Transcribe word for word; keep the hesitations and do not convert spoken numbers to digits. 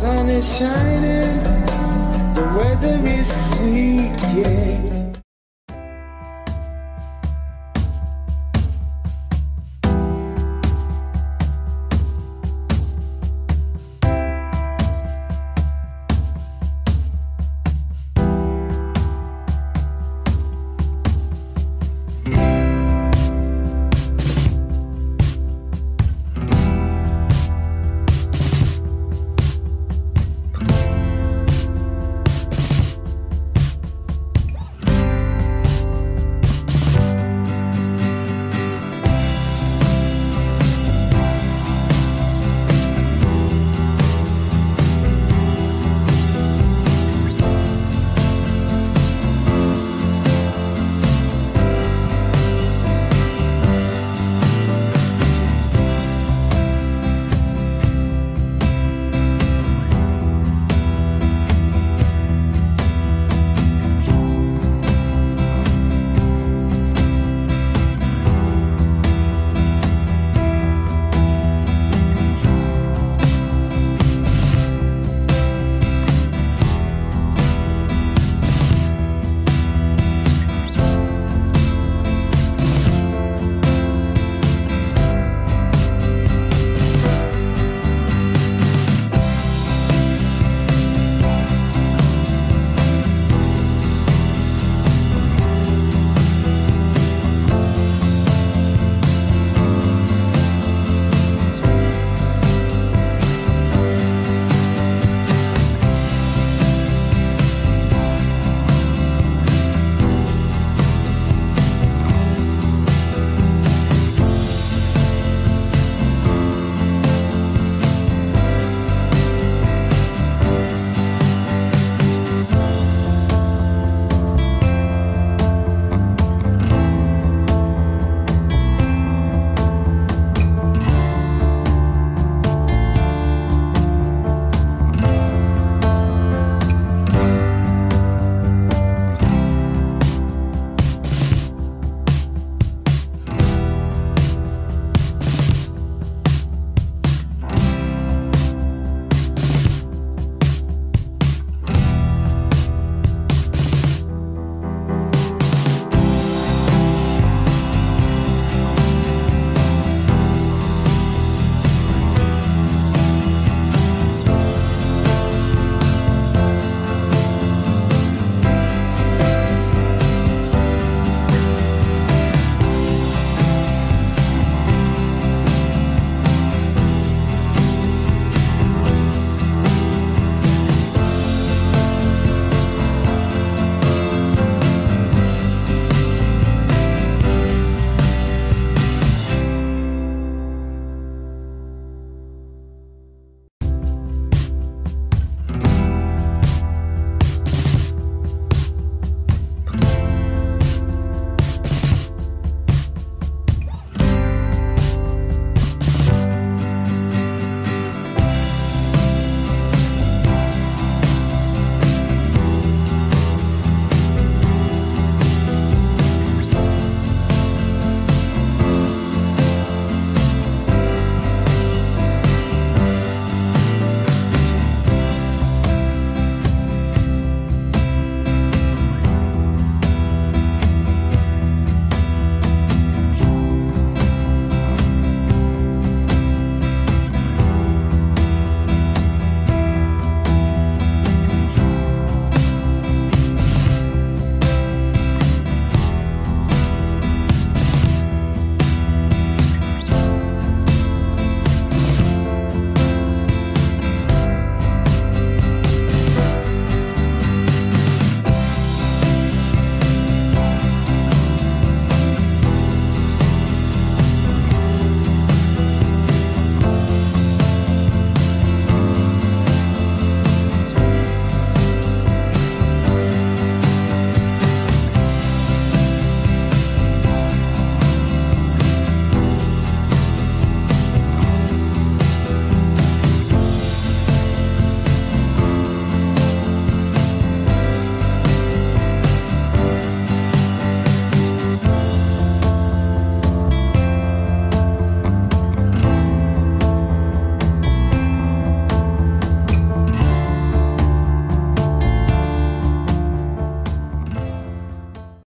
sun is shining, the weather is sweet, yeah.